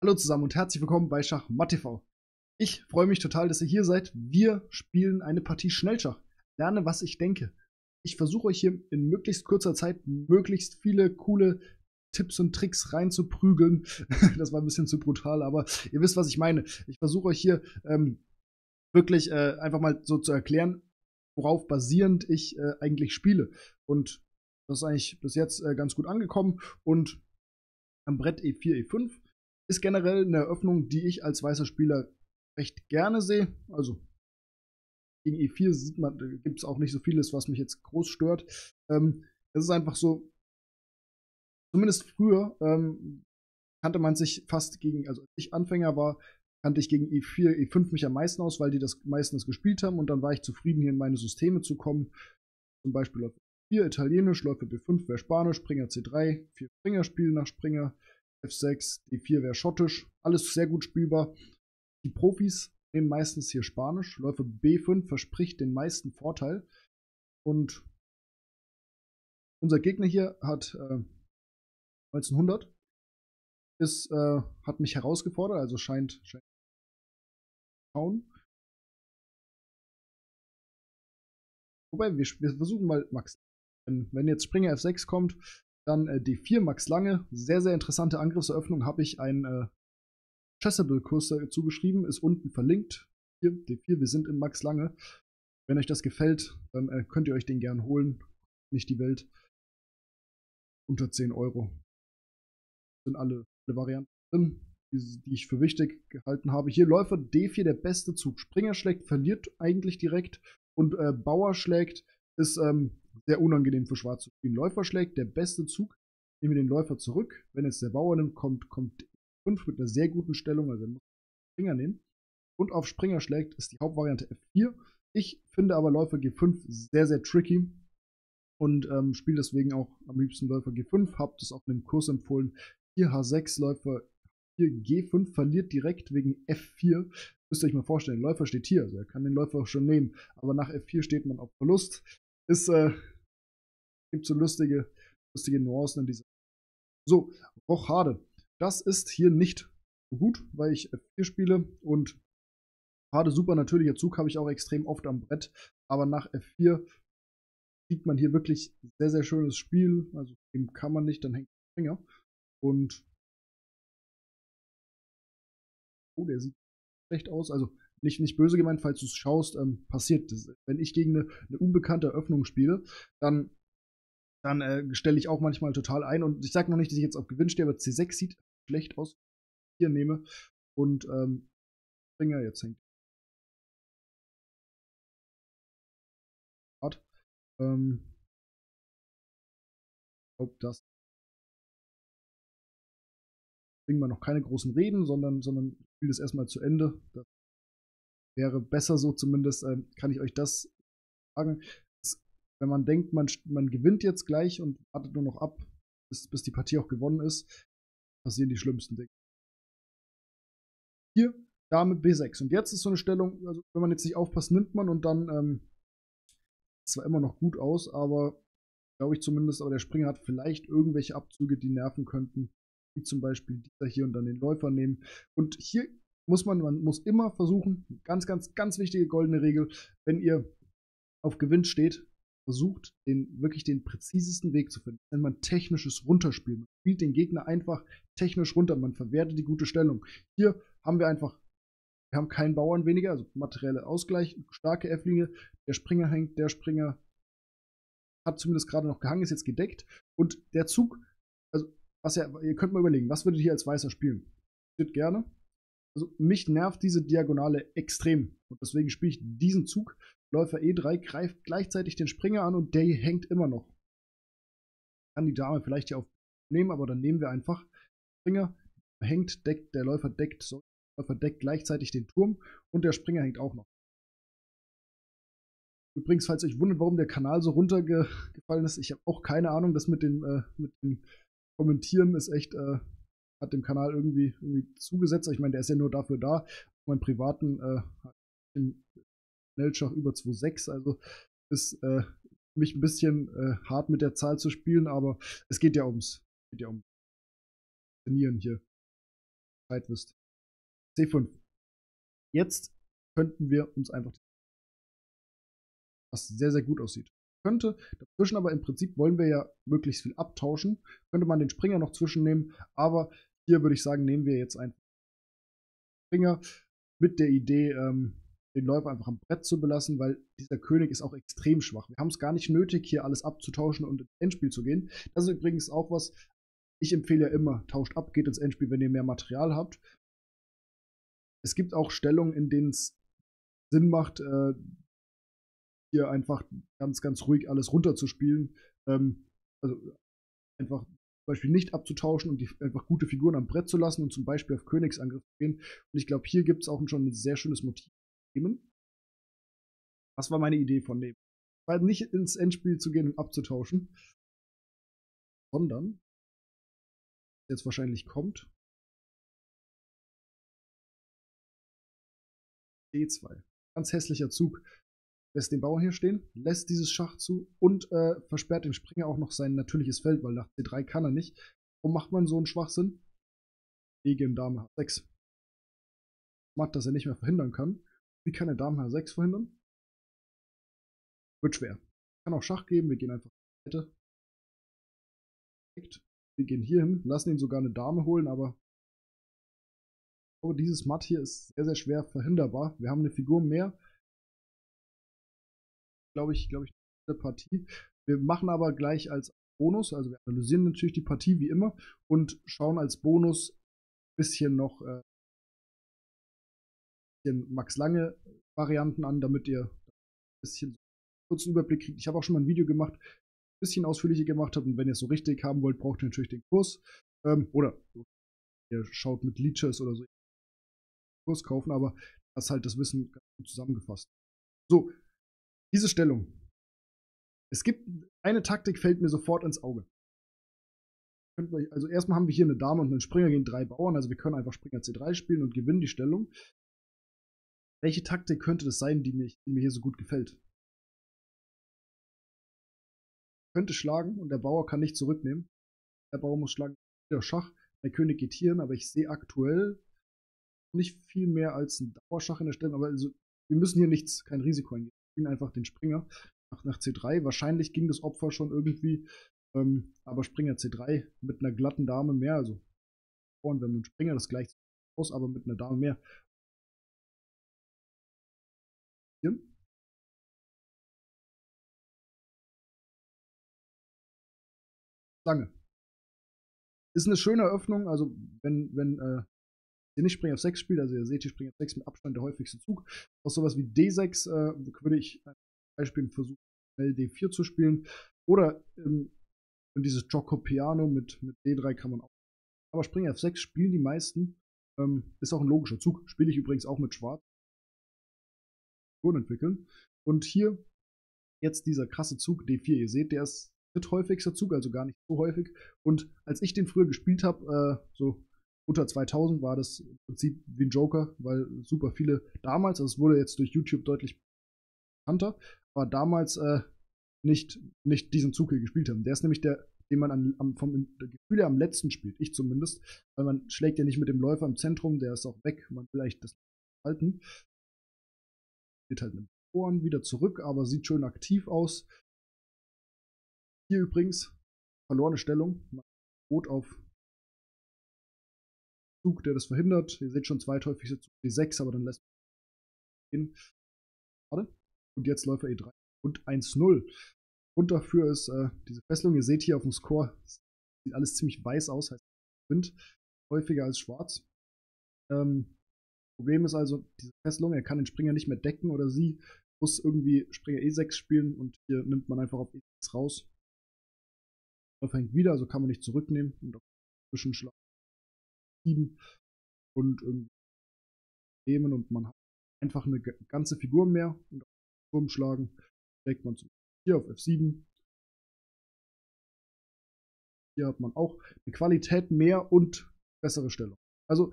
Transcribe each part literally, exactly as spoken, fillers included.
Hallo zusammen und herzlich willkommen bei Schachmatt T V. Ich freue mich total, dass ihr hier seid. Wir spielen eine Partie Schnellschach. Lerne, was ich denke. Ich versuche euch hier in möglichst kurzer Zeit möglichst viele coole Tipps und Tricks reinzuprügeln. Das war ein bisschen zu brutal, aber ihr wisst, was ich meine. Ich versuche euch hier ähm, wirklich äh, einfach mal so zu erklären, worauf basierend ich äh, eigentlich spiele. Und das ist eigentlich bis jetzt äh, ganz gut angekommen. Und am Brett E vier, E fünf. Ist generell eine Eröffnung, die ich als weißer Spieler recht gerne sehe. Also gegen E vier sieht man, gibt es auch nicht so vieles, was mich jetzt groß stört. Ähm, es ist einfach so, zumindest früher ähm, kannte man sich fast gegen, also als ich Anfänger war, kannte ich gegen E vier, E fünf mich am meisten aus, weil die das meistens gespielt haben und dann war ich zufrieden, hier in meine Systeme zu kommen. Zum Beispiel Läufe E vier, Italienisch, Läufe B fünf, wäre Spanisch, Springer C drei, vier Springer spielen nach Springer. F sechs, D vier wäre schottisch, alles sehr gut spielbar. Die Profis nehmen meistens hier Spanisch. Läufe B fünf verspricht den meisten Vorteil. Und unser Gegner hier hat äh, neunzehnhundert, ist, äh, hat mich herausgefordert, also scheint scheint schauen. Wobei, wir, wir versuchen mal Max. Wenn jetzt Springer F sechs kommt, dann äh, D vier, Max Lange, sehr, sehr interessante Angriffseröffnung, habe ich einen äh, Chessable-Kurs dazu geschrieben, ist unten verlinkt. Hier, D vier, wir sind in Max Lange. Wenn euch das gefällt, dann äh, könnt ihr euch den gern holen. Nicht die Welt. Unter zehn Euro. Sind alle, alle Varianten drin, die, die ich für wichtig gehalten habe. Hier Läufer D vier, der beste Zug. Springer schlägt, verliert eigentlich direkt und äh, Bauer schlägt, ist... Ähm, sehr unangenehm für Schwarz zu spielen. Läufer schlägt, der beste Zug. Nehmen wir den Läufer zurück. Wenn jetzt der Bauer nimmt, kommt, kommt fünf mit einer sehr guten Stellung. Also er muss Springer nehmen. Und auf Springer schlägt ist die Hauptvariante F vier. Ich finde aber Läufer G fünf sehr, sehr tricky. Und ähm, spiele deswegen auch am liebsten Läufer G fünf. Habt es auch in dem Kurs empfohlen. Hier H sechs, Läufer hier G fünf verliert direkt wegen F vier. Müsst ihr euch mal vorstellen. Läufer steht hier. Also er kann den Läufer schon nehmen. Aber nach F vier steht man auf Verlust. Ist, äh, gibt so lustige, lustige Nuancen in dieser. So, Rochade. Das ist hier nicht so gut, weil ich F vier spiele und Rochade, super natürlicher Zug, habe ich auch extrem oft am Brett, aber nach F vier kriegt man hier wirklich sehr, sehr schönes Spiel, also eben kann man nicht, dann hängt der Springer und oh, der sieht schlecht aus, also Nicht, nicht böse gemeint, falls du es schaust, ähm, passiert das. Wenn ich gegen eine, eine unbekannte Eröffnung spiele, dann, dann äh, stelle ich auch manchmal total ein. Und ich sage noch nicht, dass ich jetzt auf Gewinn stehe, aber C sechs sieht schlecht aus. Hier nehme und ähm, Springer jetzt hängt. Ähm, ich glaube, das bringen wir noch keine großen Reden, sondern, sondern ich spiele das erstmal zu Ende. Das wäre besser so zumindest, äh, kann ich euch das sagen. Dass, wenn man denkt, man, man gewinnt jetzt gleich und wartet nur noch ab, bis, bis die Partie auch gewonnen ist, passieren die schlimmsten Dinge. Hier, Dame B sechs. Und jetzt ist so eine Stellung, also wenn man jetzt nicht aufpasst, nimmt man und dann ähm, sieht zwar immer noch gut aus, aber glaube ich zumindest, aber der Springer hat vielleicht irgendwelche Abzüge, die nerven könnten, wie zum Beispiel dieser hier und dann den Läufer nehmen. Und hier muss man, man muss immer versuchen, ganz, ganz, ganz wichtige goldene Regel, wenn ihr auf Gewinn steht, versucht, den, wirklich den präzisesten Weg zu finden. Das nennt man technisches Runterspielen. Man spielt den Gegner einfach technisch runter, man verwertet die gute Stellung. Hier haben wir einfach, wir haben keinen Bauern weniger, also materielle Ausgleich, starke F-Linie, der Springer hängt, der Springer hat zumindest gerade noch gehangen, ist jetzt gedeckt. Und der Zug, also was ja, ihr könnt mal überlegen, was würdet ihr als Weißer spielen? Steht gerne. Also mich nervt diese Diagonale extrem und deswegen spiele ich diesen Zug. Läufer E drei greift gleichzeitig den Springer an und der hier hängt immer noch. Kann die Dame vielleicht hier aufnehmen, aber dann nehmen wir einfach Springer, hängt, deckt, der Läufer deckt, so, der Läufer deckt gleichzeitig den Turm und der Springer hängt auch noch. Übrigens, falls euch wundert, warum der Kanal so runtergefallen ist, ich habe auch keine Ahnung, das mit dem, äh, mit dem Kommentieren ist echt... Äh, hat dem Kanal irgendwie, irgendwie zugesetzt. Ich meine, der ist ja nur dafür da. Auf meinem privaten äh, im Schnellschach über zwei Komma sechs. Also ist äh, mich ein bisschen äh, hart mit der Zahl zu spielen, aber es geht ja ums, geht ja um Trainieren hier. Bescheid wisst. C fünf. Jetzt könnten wir uns einfach, was sehr, sehr gut aussieht. Könnte dazwischen, aber im Prinzip wollen wir ja möglichst viel abtauschen. Könnte man den Springer noch zwischennehmen, aber hier würde ich sagen, nehmen wir jetzt einen Springer mit der Idee, ähm, den Läufer einfach am Brett zu belassen, weil dieser König ist auch extrem schwach. Wir haben es gar nicht nötig, hier alles abzutauschen und ins Endspiel zu gehen. Das ist übrigens auch was, ich empfehle ja immer, tauscht ab, geht ins Endspiel, wenn ihr mehr Material habt. Es gibt auch Stellungen, in denen es Sinn macht, äh, hier einfach ganz, ganz ruhig alles runterzuspielen. Ähm, also einfach zum Beispiel nicht abzutauschen und die einfach gute Figuren am Brett zu lassen und zum Beispiel auf Königsangriff zu gehen. Und ich glaube, hier gibt es auch schon ein sehr schönes Motiv. Das war meine Idee von dem. Weil nicht ins Endspiel zu gehen und abzutauschen, sondern jetzt wahrscheinlich kommt D zwei. Ganz hässlicher Zug. Lässt den Bauern hier stehen, lässt dieses Schach zu und äh, versperrt dem Springer auch noch sein natürliches Feld, weil nach C drei kann er nicht. Warum macht man so einen Schwachsinn? Gegen Dame H sechs. Macht, dass er nicht mehr verhindern kann. Wie kann der Dame H sechs verhindern? Wird schwer. Kann auch Schach geben, wir gehen einfach in die Seite. Wir gehen hier hin, lassen ihn sogar eine Dame holen, aber oh, dieses Matt hier ist sehr, sehr schwer verhinderbar. Wir haben eine Figur mehr. Glaube ich, glaube ich, eine Partie. Wir machen aber gleich als Bonus, also wir analysieren natürlich die Partie wie immer und schauen als Bonus ein bisschen noch äh, bisschen Max Lange Varianten an, damit ihr ein bisschen kurzen Überblick kriegt. Ich habe auch schon mal ein Video gemacht, ein bisschen ausführlicher gemacht habe, und wenn ihr es so richtig haben wollt, braucht ihr natürlich den Kurs. Ähm, oder ihr schaut mit Lichess oder so den Kurs kaufen, aber das ist halt das Wissen ganz gut zusammengefasst. So. Diese Stellung. Es gibt eine Taktik, fällt mir sofort ins Auge. Also erstmal haben wir hier eine Dame und einen Springer gegen drei Bauern, also wir können einfach Springer C drei spielen und gewinnen die Stellung. Welche Taktik könnte das sein, die mir, die mir hier so gut gefällt? Ich könnte schlagen und der Bauer kann nicht zurücknehmen. Der Bauer muss schlagen, wieder Schach, der König geht hier hin, aber ich sehe aktuell nicht viel mehr als ein Dauerschach in der Stellung, aber also wir müssen hier nichts, kein Risiko eingehen. Einfach den Springer nach, nach C drei. Wahrscheinlich ging das Opfer schon irgendwie, ähm, aber Springer C drei mit einer glatten Dame mehr. Also, und wenn man Springer das gleicht aus, aber mit einer Dame mehr. Hier. Lange. Ist eine schöne Eröffnung. Also, wenn, wenn, äh, ihr nicht Springer F sechs spielt, also ihr seht, die Springer F sechs mit Abstand der häufigste Zug. Auch sowas wie D sechs äh, würde ich zum Beispiel versuchen, schnell D vier zu spielen. Oder ähm, dieses Giuoco Piano mit, mit D drei kann man auch. Aber Springer F sechs spielen die meisten. Ähm, ist auch ein logischer Zug. Spiele ich übrigens auch mit Schwarz. Entwickeln. Und hier jetzt dieser krasse Zug D vier. Ihr seht, der ist dritthäufigster Zug, also gar nicht so häufig. Und als ich den früher gespielt habe, äh, so unter zweitausend war das im Prinzip wie ein Joker, weil super viele damals, also es wurde jetzt durch YouTube deutlich bekannter, war damals äh, nicht, nicht diesen Zug hier gespielt haben. Der ist nämlich der, den man an, am, vom Gefühl her am letzten spielt, ich zumindest, weil man schlägt ja nicht mit dem Läufer im Zentrum, der ist auch weg, man will eigentlich das halten. Geht halt mit den Ohren wieder zurück, aber sieht schön aktiv aus. Hier übrigens, verlorene Stellung, rot auf Zug, der das verhindert. Ihr seht schon, zweithäufigste Zug D sechs, aber dann lässt man ihn gehen. Und jetzt Läufer E drei und eins null. Und dafür ist äh, diese Fesselung. Ihr seht hier auf dem Score, sieht alles ziemlich weiß aus, heißt Wind, häufiger als schwarz. Ähm, Problem ist also, diese Fesselung, er kann den Springer nicht mehr decken oder sie, muss irgendwie Springer E sechs spielen und hier nimmt man einfach auf E sechs raus. Läufer hängt wieder, also kann man nicht zurücknehmen und auch Zwischenschlag und irgendwie nehmen und man hat einfach eine ganze Figur mehr und umschlagen, schlägt man zum hier auf F sieben. Hier hat man auch eine Qualität mehr und bessere Stellung. Also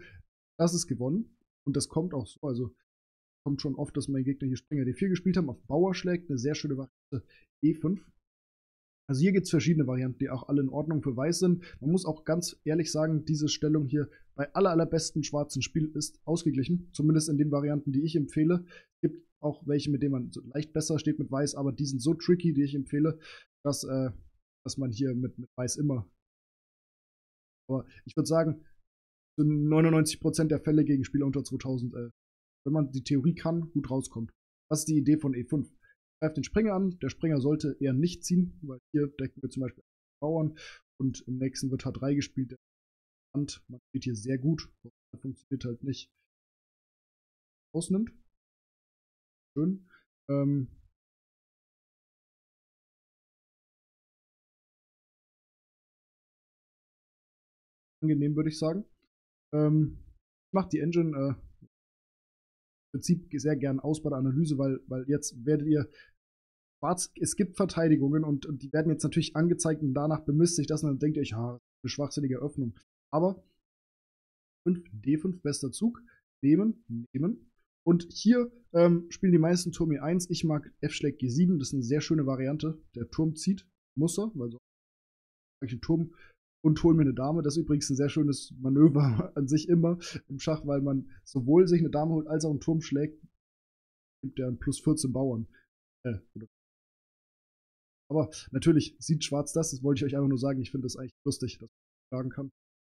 das ist gewonnen und das kommt auch so. Also kommt schon oft, dass meine Gegner hier Springer D vier gespielt haben, auf Bauer schlägt, eine sehr schöne Variante E fünf. Also hier gibt es verschiedene Varianten, die auch alle in Ordnung für Weiß sind. Man muss auch ganz ehrlich sagen, diese Stellung hier bei aller allerbesten schwarzen Spiel ist ausgeglichen. Zumindest in den Varianten, die ich empfehle. Es gibt auch welche, mit denen man so leicht besser steht mit Weiß, aber die sind so tricky, die ich empfehle, dass, äh, dass man hier mit, mit Weiß immer... Aber ich würde sagen, neunundneunzig Prozent der Fälle gegen Spieler unter zweitausend, äh, wenn man die Theorie kann, gut rauskommt. Das ist die Idee von E fünf. Greift den Springer an, der Springer sollte eher nicht ziehen, weil hier decken wir zum Beispiel Bauern und im nächsten wird H drei gespielt. Der Hand, man steht hier sehr gut, das funktioniert halt nicht. Ausnimmt. Schön. Ähm Angenehm, würde ich sagen. Ähm, ich mache die Engine äh, im Prinzip sehr gern aus bei der Analyse, weil, weil jetzt werdet ihr schwarz, es gibt Verteidigungen und, und die werden jetzt natürlich angezeigt und danach bemisst sich das und dann denkt ihr euch, ha, eine schwachsinnige Öffnung. Aber D fünf, bester Zug, nehmen, nehmen. Und hier ähm, spielen die meisten Turm E eins. Ich mag F-Schläg G sieben, das ist eine sehr schöne Variante. Der Turm zieht, muss er, weil so ein Turm. Und hol mir eine Dame. Das ist übrigens ein sehr schönes Manöver an sich immer im Schach, weil man sowohl sich eine Dame holt, als auch einen Turm schlägt. Gibt ja einen plus vierzehn Bauern. Äh, Aber natürlich sieht Schwarz das. Das wollte ich euch einfach nur sagen. Ich finde das eigentlich lustig, dass man sagen kann.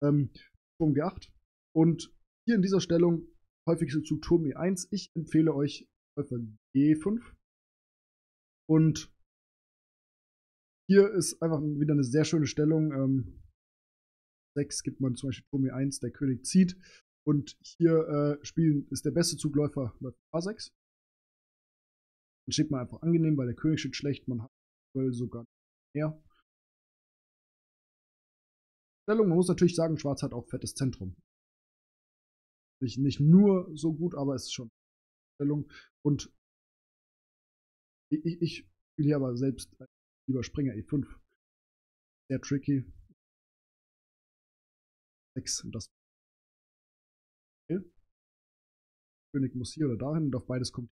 Ähm, Turm G acht. Und hier in dieser Stellung häufig zu Turm E eins. Ich empfehle euch G fünf. Und hier ist einfach wieder eine sehr schöne Stellung. Ähm, sechs gibt man zum Beispiel Turm E eins, der König zieht. Und hier äh, spielen ist der beste Zugläufer Läufer A sechs. Dann steht man einfach angenehm, weil der König steht schlecht, man hat sogar mehr. Stellung, man muss natürlich sagen, Schwarz hat auch fettes Zentrum. Nicht, nicht nur so gut, aber es ist schon eine Stellung. Und ich, ich, ich spiele hier aber selbst lieber Springer E fünf. Sehr tricky. Und das okay. König muss hier oder dahin und auf beides kommt.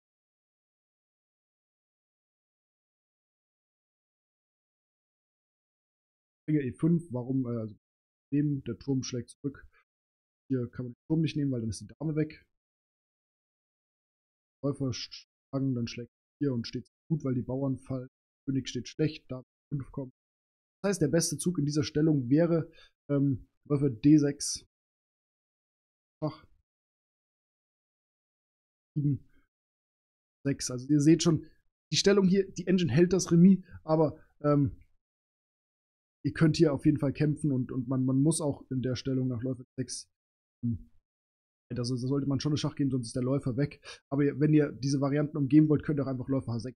Springer E fünf, warum? Also nehmen, der Turm schlägt zurück. Hier kann man den Turm nicht nehmen, weil dann ist die Dame weg. Läufer schlagen, dann schlägt hier und steht gut, weil die Bauern fallen. König steht schlecht, Dame fünf kommt. Das heißt, der beste Zug in dieser Stellung wäre ähm, Läufer D sechs, Schach, sieben, sechs. Also ihr seht schon, die Stellung hier, die Engine hält das Remis, aber ähm, ihr könnt hier auf jeden Fall kämpfen und, und man, man muss auch in der Stellung nach Läufer sechs, ähm, also da sollte man schon eine Schach geben, sonst ist der Läufer weg. Aber wenn ihr diese Varianten umgehen wollt, könnt ihr auch einfach Läufer H sechs.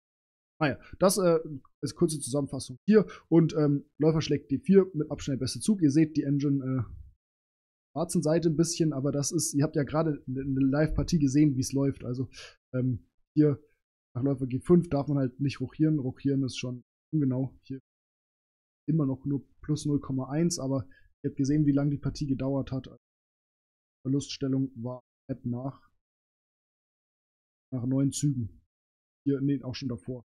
Naja, das äh, ist kurze Zusammenfassung hier. Und ähm, Läufer schlägt D vier mit Abstand der beste Zug. Ihr seht die Engine äh, schwarzen Seite ein bisschen, aber das ist, ihr habt ja gerade eine Live-Partie gesehen, wie es läuft. Also ähm, hier nach Läufer G fünf darf man halt nicht rochieren. Rochieren ist schon ungenau. Hier immer noch nur plus null Komma eins, aber ihr habt gesehen, wie lange die Partie gedauert hat. Also Verluststellung war nett nach, nach neun Zügen. Hier, nee, auch schon davor.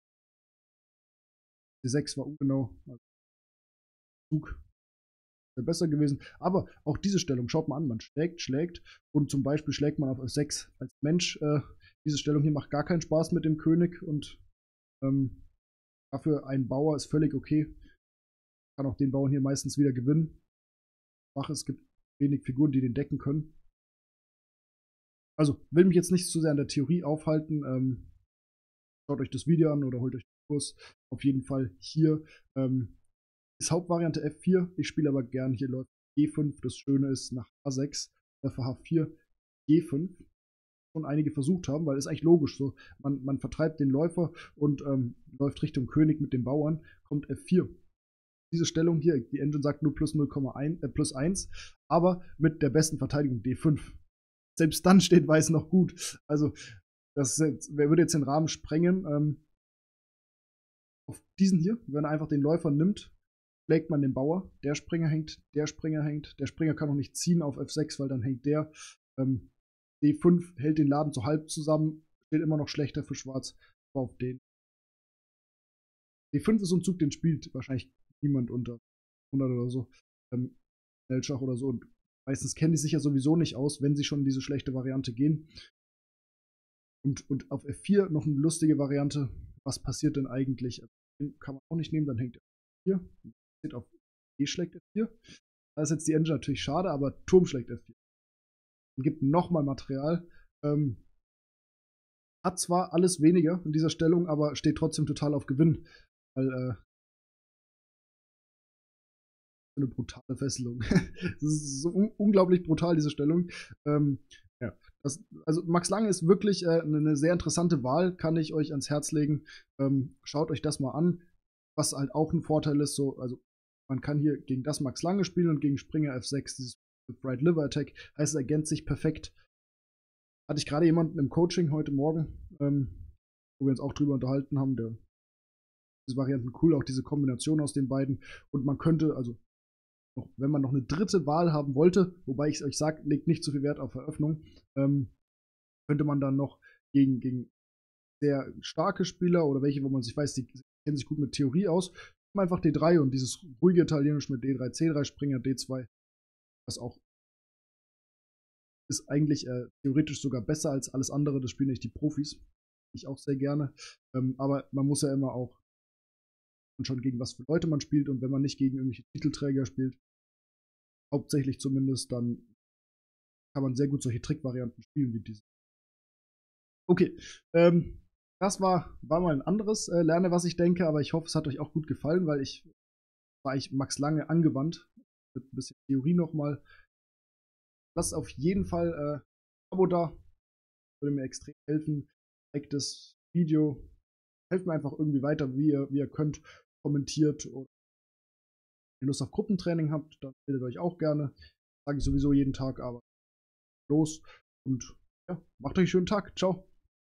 D sechs war ungenau. Also Zug wäre besser gewesen. Aber auch diese Stellung, schaut mal an, man schlägt, schlägt und zum Beispiel schlägt man auf F sechs als Mensch. Äh, diese Stellung hier macht gar keinen Spaß mit dem König und ähm, dafür ein Bauer ist völlig okay. Kann auch den Bauern hier meistens wieder gewinnen. Ach, es gibt wenig Figuren, die den decken können. Also, will mich jetzt nicht zu sehr an der Theorie aufhalten. Ähm, schaut euch das Video an oder holt euch auf jeden Fall hier ähm, ist Hauptvariante F vier. Ich spiele aber gern hier Läufer G fünf. Das Schöne ist nach A sechs, Läufer H vier, G fünf. Schon einige versucht haben, weil es eigentlich logisch so. Man, man vertreibt den Läufer und ähm, läuft Richtung König mit den Bauern, kommt F vier. Diese Stellung hier, die Engine sagt nur plus null Komma eins, äh, plus eins, aber mit der besten Verteidigung D fünf. Selbst dann steht Weiß noch gut. Also, das ist jetzt, wer würde jetzt den Rahmen sprengen? Ähm, Auf diesen hier, wenn er einfach den Läufer nimmt, schlägt man den Bauer, der Springer hängt, der Springer hängt, der Springer kann noch nicht ziehen auf F sechs, weil dann hängt der. Ähm, D fünf hält den Laden so halb zusammen, steht immer noch schlechter für Schwarz, aber auf den. D fünf ist so ein Zug, den spielt wahrscheinlich niemand unter hundert oder so, ähm, Schnellschach oder so. Und meistens kennen die sich ja sowieso nicht aus, wenn sie schon in diese schlechte Variante gehen. Und, und auf F vier noch eine lustige Variante. Was passiert denn eigentlich? Den kann man auch nicht nehmen, dann hängt er auf, auf E schlägt F vier. Da ist jetzt die Engine natürlich schade, aber Turm schlägt F vier. Und gibt nochmal Material. Ähm, hat zwar alles weniger in dieser Stellung, aber steht trotzdem total auf Gewinn. Weil äh, eine brutale Fesselung. Das ist so un unglaublich brutal, diese Stellung. Ähm, ja, das, also Max Lange ist wirklich äh, eine sehr interessante Wahl, kann ich euch ans Herz legen. Ähm, schaut euch das mal an, was halt auch ein Vorteil ist. So, also man kann hier gegen das Max Lange spielen und gegen Springer F sechs, dieses Right Liver Attack, heißt, es ergänzt sich perfekt. Hatte ich gerade jemanden im Coaching heute Morgen, ähm, wo wir uns auch drüber unterhalten haben, der diese Varianten cool, auch diese Kombination aus den beiden. Und man könnte, also noch, wenn man noch eine dritte Wahl haben wollte, wobei ich euch sage, legt nicht so viel Wert auf Eröffnung, ähm, könnte man dann noch gegen, gegen sehr starke Spieler oder welche, wo man sich weiß, die kennen sich gut mit Theorie aus, einfach D drei und dieses ruhige Italienisch mit D drei, C drei, Springer, D zwei, was auch ist eigentlich äh, theoretisch sogar besser als alles andere. Das spielen nicht die Profis, ich auch sehr gerne, ähm, aber man muss ja immer auch schon gegen was für Leute man spielt, und wenn man nicht gegen irgendwelche Titelträger spielt, hauptsächlich zumindest, dann kann man sehr gut solche Trickvarianten spielen wie diese. Okay, ähm, das war, war mal ein anderes äh, Lerne, was ich denke, aber ich hoffe, es hat euch auch gut gefallen, weil ich war ich Max Lange angewandt, mit ein bisschen Theorie nochmal. Lasst auf jeden Fall äh, ein Abo da, würde mir extrem helfen. Like das Video, helft mir einfach irgendwie weiter, wie ihr, wie ihr könnt, kommentiert, oder wenn ihr Lust auf Gruppentraining habt, dann meldet euch auch gerne. Sage ich sowieso jeden Tag, aber los und ja, macht euch einen schönen Tag. Ciao.